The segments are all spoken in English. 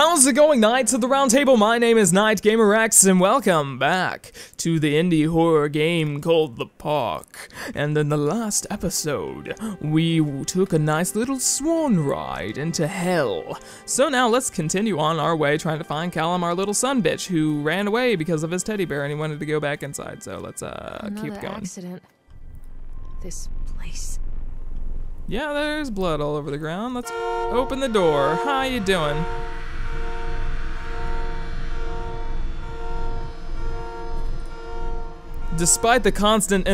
How's it going, Knights of the Round Table? My name is KnightGamerX, and welcome back to the indie horror game called The Park. And in the last episode, we took a nice little swan ride into hell. So now let's continue on our way trying to find Callum, our little son bitch, who ran away because of his teddy bear and he wanted to go back inside. So let's keep going. Accident. This place. Yeah, there's blood all over the ground. Let's open the door. How you doing? Despite the constant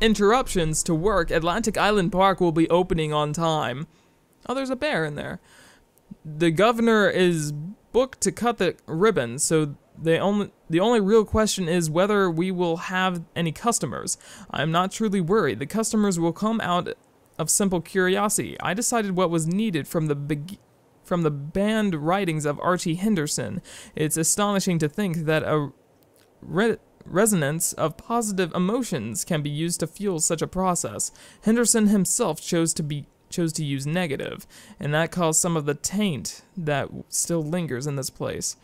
interruptions to work, Atlantic Island Park will be opening on time. Oh, there's a bear in there. The governor is booked to cut the ribbon, so the only real question is whether we will have any customers. I'm not truly worried. The customers will come out of simple curiosity. I decided what was needed from the banned writings of Archie Henderson. It's astonishing to think that a resonance of positive emotions can be used to fuel such a process. Henderson himself chose to use negative, and that caused some of the taint that still lingers in this place.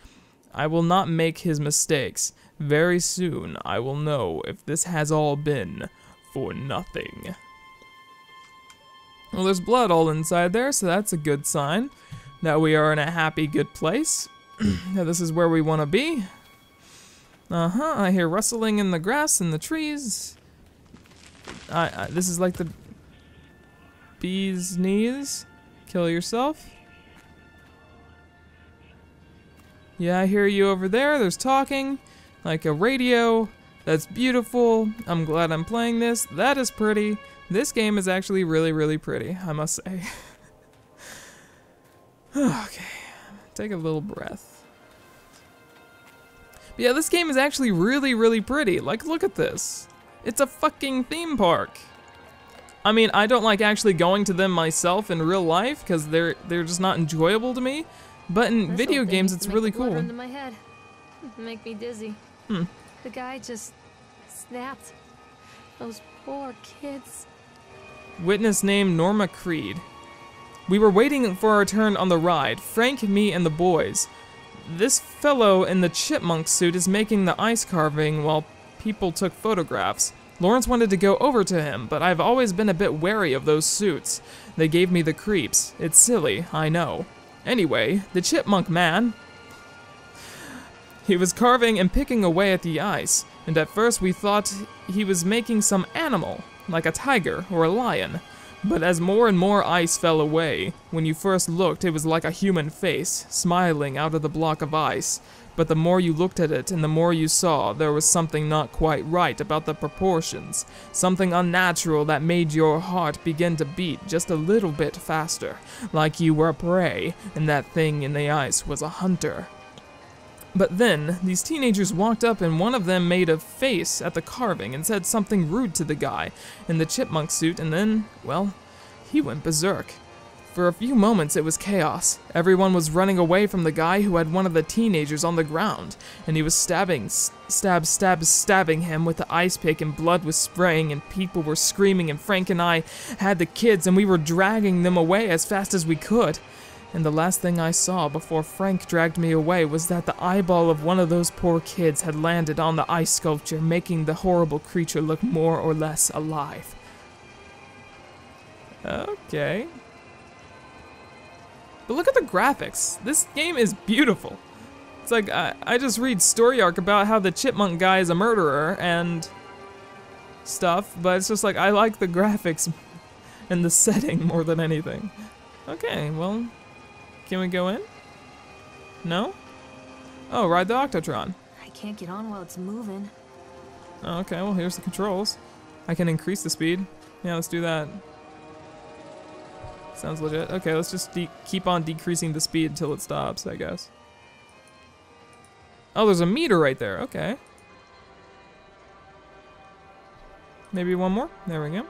I will not make his mistakes. Very soon, I will know if this has all been for nothing. Well, there's blood all inside there, so that's a good sign that we are in a happy, good place. Now, this is where we want to be. Uh-huh, I hear rustling in the grass and the trees. This is like the bee's knees. Kill yourself. Yeah, I hear you over there. There's talking, like a radio. That's beautiful. I'm glad I'm playing this. That is pretty. This game is actually really, really pretty, I must say. Okay, take a little breath. But yeah, this game is actually really, really pretty. Like, look at this. It's a fucking theme park. I mean, I don't like actually going to them myself in real life because they're just not enjoyable to me. But in video games, it's really cool. Into my head. Make me dizzy. The guy just snapped. Those poor kids. Witness named Norma Creed. We were waiting for our turn on the ride. Frank, me, and the boys. This fellow in the chipmunk suit is making the ice carving while people took photographs. Lawrence wanted to go over to him, but I've always been a bit wary of those suits. They gave me the creeps. It's silly, I know. Anyway, the chipmunk man, he was carving and picking away at the ice, and at first we thought he was making some animal, like a tiger or a lion. But as more and more ice fell away, when you first looked it was like a human face, smiling out of the block of ice. But the more you looked at it and the more you saw, there was something not quite right about the proportions. Something unnatural that made your heart begin to beat just a little bit faster, like you were prey, and that thing in the ice was a hunter. But then, these teenagers walked up and one of them made a face at the carving and said something rude to the guy in the chipmunk suit, and then, well, he went berserk. For a few moments it was chaos. Everyone was running away from the guy who had one of the teenagers on the ground, and he was stabbing him with the ice pick, and blood was spraying and people were screaming, and Frank and I had the kids and we were dragging them away as fast as we could. And the last thing I saw before Frank dragged me away was that the eyeball of one of those poor kids had landed on the ice sculpture, making the horrible creature look more or less alive. Okay. But look at the graphics. This game is beautiful. It's like, I just read story arc about how the chipmunk guy is a murderer and stuff, but it's just like, I like the graphics and the setting more than anything. Okay, well, can we go in? No? Oh, ride the Octotron. I can't get on while it's moving. Okay, well, here's the controls. I can increase the speed. Yeah, let's do that. Sounds legit. Okay, let's just keep on decreasing the speed until it stops, I guess. Oh, there's a meter right there. Okay. Maybe one more? There we go.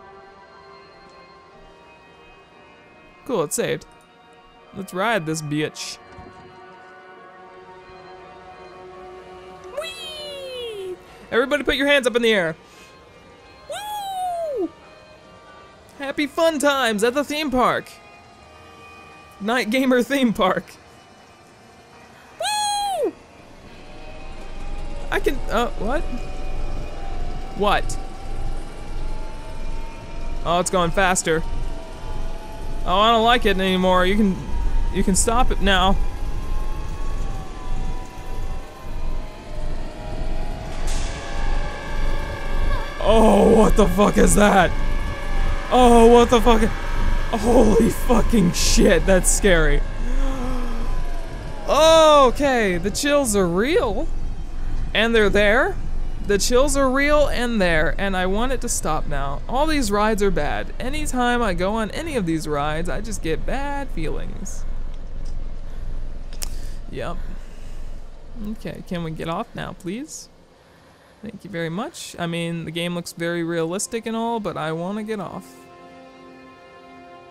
Cool, it's saved. Let's ride this bitch. Whee! Everybody put your hands up in the air. Happy fun times at the theme park. Night Gamer theme park. Woo! I can, what? What? Oh, it's going faster. Oh, I don't like it anymore. You can stop it now. Oh, what the fuck is that? Oh, what the fuck? Holy fucking shit, that's scary. Okay, the chills are real. And they're there. The chills are real and there, and I want it to stop now. All these rides are bad. Anytime I go on any of these rides, I just get bad feelings. Yep. Okay, can we get off now, please? Thank you very much. I mean, the game looks very realistic and all, but I want to get off.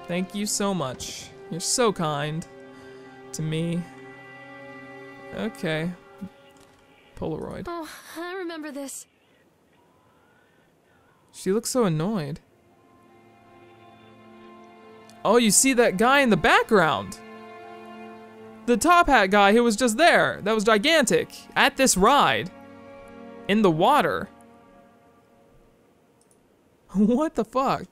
Thank you so much. You're so kind to me. Okay. Polaroid. Oh, I remember this. She looks so annoyed. Oh, you see that guy in the background? The top hat guy who was just there. That was gigantic. At this ride. In the water. What the fuck?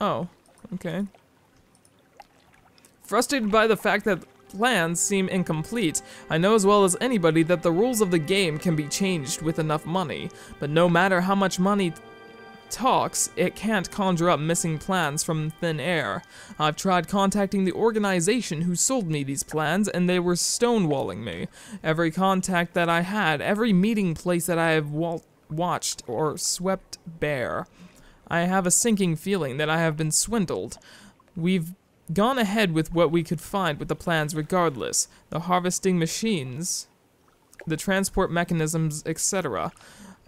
Oh, okay. Frustrated by the fact that plans seem incomplete, I know as well as anybody that the rules of the game can be changed with enough money, but no matter how much money talks, it can't conjure up missing plans from thin air. I've tried contacting the organization who sold me these plans, and they were stonewalling me. Every contact that I had, every meeting place that I have watched or swept bare. I have a sinking feeling that I have been swindled. We've gone ahead with what we could find with the plans regardless. The harvesting machines, the transport mechanisms, etc.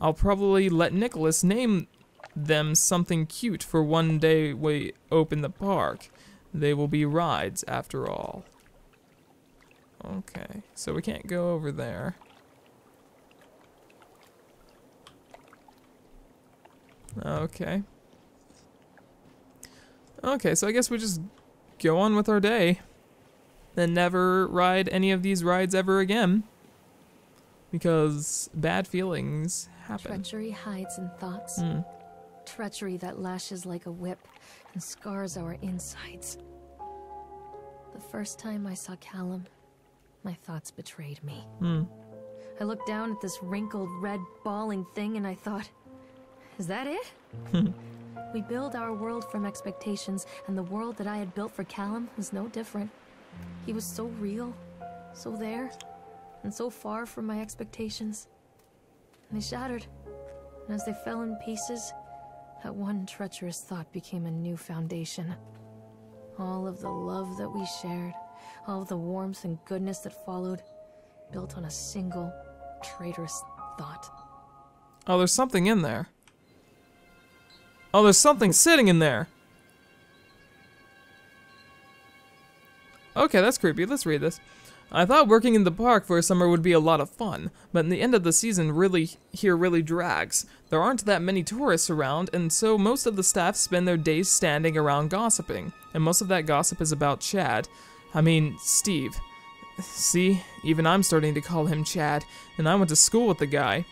I'll probably let Nicholas name them something cute for one day we open the park. They will be rides after all. Okay, so we can't go over there. Okay. Okay, so I guess we just go on with our day. And never ride any of these rides ever again. Because bad feelings happen. Treachery hides in thoughts. Treachery that lashes like a whip and scars our insides. The first time I saw Callum, my thoughts betrayed me. I looked down at this wrinkled, red, bawling thing and I thought, is that it? We build our world from expectations, and the world that I had built for Callum was no different. He was so real, so there, and so far from my expectations. And they shattered, and as they fell in pieces, that one treacherous thought became a new foundation. All of the love that we shared, all of the warmth and goodness that followed, built on a single, traitorous thought. Oh, there's something in there. Oh, there's something sitting in there. Okay, that's creepy. Let's read this. I thought working in the park for a summer would be a lot of fun, but in the end of the season really drags. There aren't that many tourists around, and so most of the staff spend their days standing around gossiping. And most of that gossip is about Chad. I mean, Steve. See? Even I'm starting to call him Chad, and I went to school with the guy.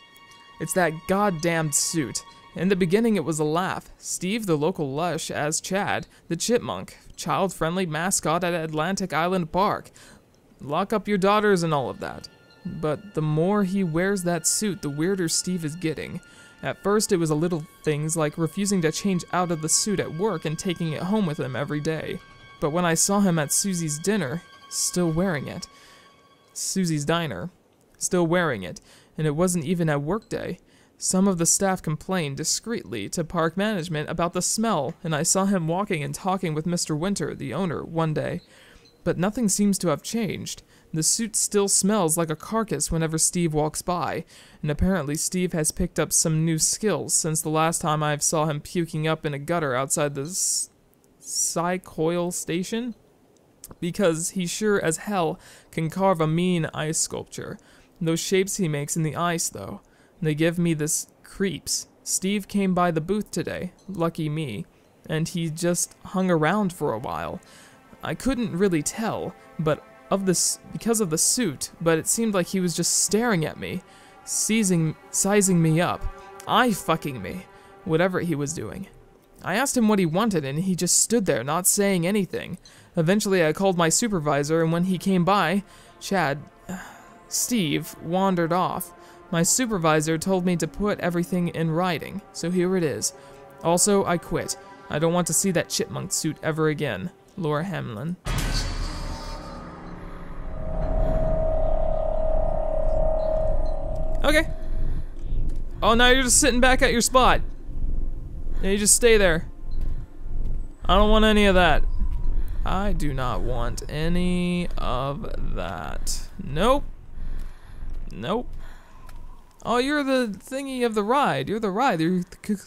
It's that goddamned suit. In the beginning, it was a laugh. Steve, the local lush, as Chad, the chipmunk, child-friendly mascot at Atlantic Island Park. Lock up your daughters and all of that. But the more he wears that suit, the weirder Steve is getting. At first, it was a little things like refusing to change out of the suit at work and taking it home with him every day. But when I saw him at Susie's dinner, still wearing it. Susie's diner, still wearing it. And it wasn't even at work day. Some of the staff complained discreetly to park management about the smell, and I saw him walking and talking with Mr. Winter, the owner, one day. But nothing seems to have changed. The suit still smells like a carcass whenever Steve walks by, and apparently Steve has picked up some new skills since the last time I saw him puking up in a gutter outside the SciCoil station. because he sure as hell can carve a mean ice sculpture. Those shapes he makes in the ice, though, they give me this creeps. Steve came by the booth today, lucky me, and he just hung around for a while. I couldn't really tell, but because of the suit, but it seemed like he was just staring at me, sizing me up, eye-fucking me, whatever he was doing. I asked him what he wanted, and he just stood there, not saying anything. Eventually, I called my supervisor, and when he came by, Steve wandered off. My supervisor told me to put everything in writing, so here it is. Also, I quit. I don't want to see that chipmunk suit ever again. Laura Hamlin. Okay. Oh, now you're just sitting back at your spot. Yeah, you just stay there. I don't want any of that. I do not want any of that. Nope. Nope. Oh, you're the thingy of the ride. You're the ride. You're the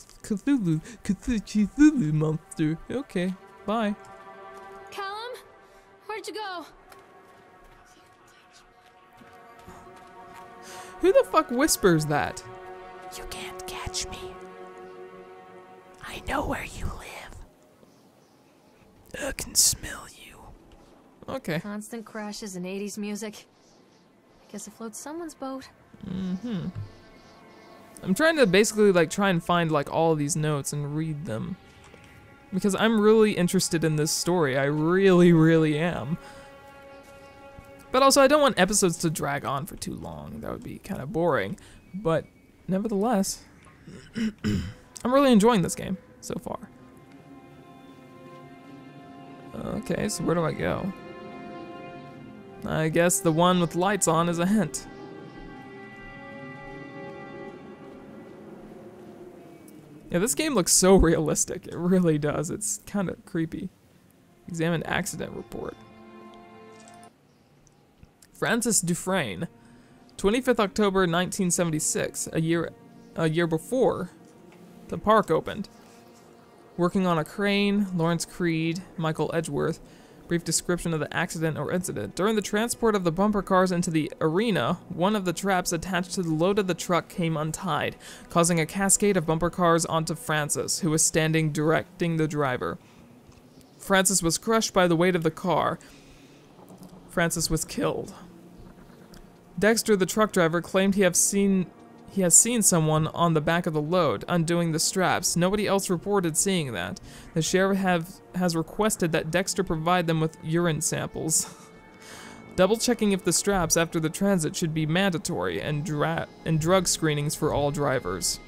Cthulhu monster. Okay. Bye. Callum? Where'd you go? Who the fuck whispers that? You can't catch me. I know where you live. I can smell you. Okay. Constant crashes and 80s music. I guess it floats someone's boat. Mm-hmm. I'm trying to basically like try and find like all these notes and read them. Because I'm really interested in this story. I really, really am. But also I don't want episodes to drag on for too long. That would be kind of boring. But nevertheless, I'm really enjoying this game so far. Okay, so where do I go? I guess the one with lights on is a hint. Yeah, this game looks so realistic. It really does. It's kind of creepy. Examine accident report. Francis Dufresne, 25th October 1976, a year before the park opened. Working on a crane, Lawrence Creed, Michael Edgeworth. Brief description of the accident or incident. During the transport of the bumper cars into the arena, one of the traps attached to the load of the truck came untied, causing a cascade of bumper cars onto Francis, who was standing directing the driver. Francis was crushed by the weight of the car. Francis was killed. Dexter, the truck driver, claimed he has seen someone on the back of the load, undoing the straps. Nobody else reported seeing that. The sheriff has requested that Dexter provide them with urine samples. Double-checking if the straps after the transit should be mandatory and drug screenings for all drivers.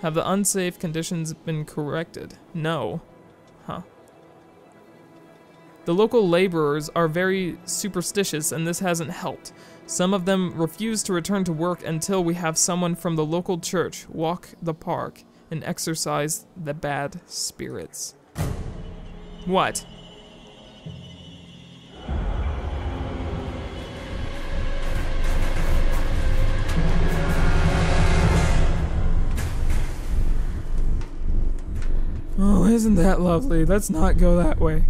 Have the unsafe conditions been corrected? No. Huh. The local laborers are very superstitious, and this hasn't helped. Some of them refuse to return to work until we have someone from the local church walk the park and exorcise the bad spirits. What? Oh, isn't that lovely? Let's not go that way.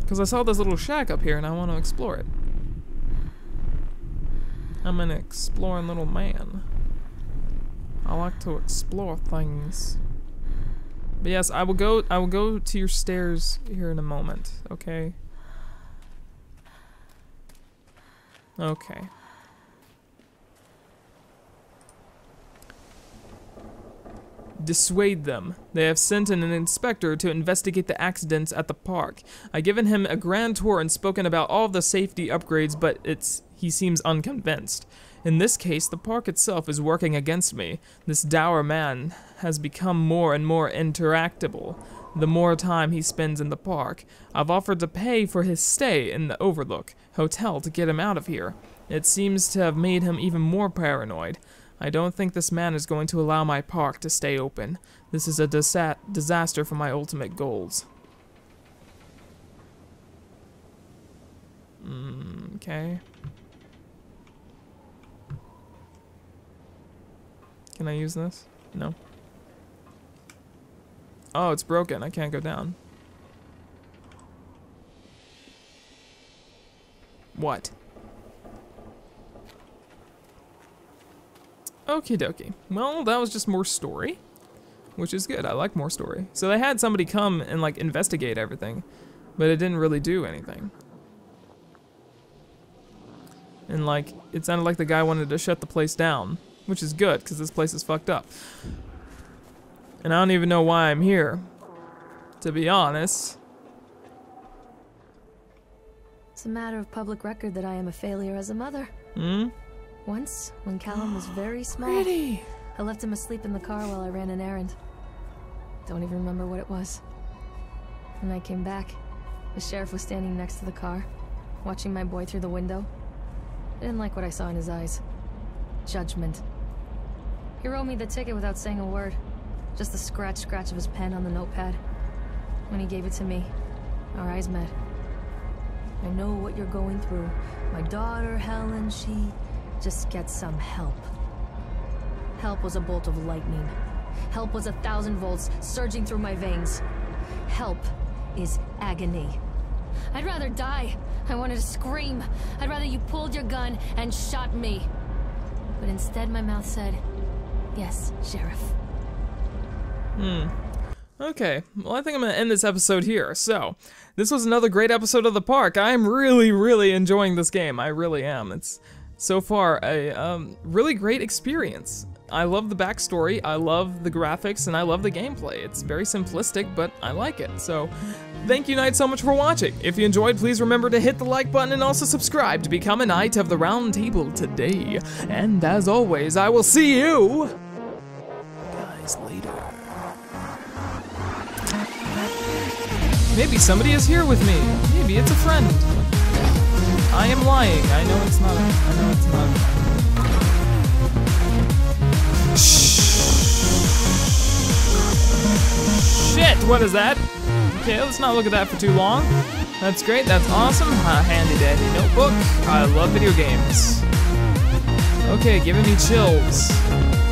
Because I saw this little shack up here and I want to explore it. I'm an exploring little man. I like to explore things. But yes, I will go to your stairs here in a moment, okay? Okay. Dissuade them. They have sent in an inspector to investigate the accidents at the park. I've given him a grand tour and spoken about all the safety upgrades, but he seems unconvinced. In this case, the park itself is working against me. This dour man has become more and more interactable the more time he spends in the park. I've offered to pay for his stay in the Overlook hotel to get him out of here. It seems to have made him even more paranoid. I don't think this man is going to allow my park to stay open. This is a disaster for my ultimate goals. Okay. Can I use this? No. Oh, it's broken. I can't go down. What? Okie dokie. Well, that was just more story, which is good. I like more story. So they had somebody come and like investigate everything, but it didn't really do anything. And like, it sounded like the guy wanted to shut the place down, which is good because this place is fucked up. And I don't even know why I'm here, to be honest. It's a matter of public record that I am a failure as a mother. Hmm? Once, when Callum was very small, I left him asleep in the car while I ran an errand. Don't even remember what it was. When I came back, the sheriff was standing next to the car, watching my boy through the window. I didn't like what I saw in his eyes. Judgment. He wrote me the ticket without saying a word. Just the scratch of his pen on the notepad. When he gave it to me, our eyes met. I know what you're going through. My daughter, Helen, she... just get some help. Help was a bolt of lightning. Help was 1,000 volts surging through my veins. Help is agony. I'd rather die. I wanted to scream. I'd rather you pulled your gun and shot me. But instead my mouth said, yes, Sheriff. Okay, well I think I'm gonna end this episode here. So, this was another great episode of the park. I'm really, really enjoying this game. I really am. It's so far a really great experience. I love the backstory, I love the graphics, and I love the gameplay. It's very simplistic, but I like it. So, thank you Knights so much for watching. If you enjoyed, please remember to hit the like button and also subscribe to become a Knight of the Round Table today. And as always, I will see you guys later. Maybe somebody is here with me. Maybe it's a friend. I am lying. I know it's not. I know it's not. Shit, what is that? Okay, let's not look at that for too long. That's great, that's awesome. Handy dandy notebook. I love video games. Okay, giving me chills.